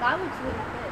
That looks really good.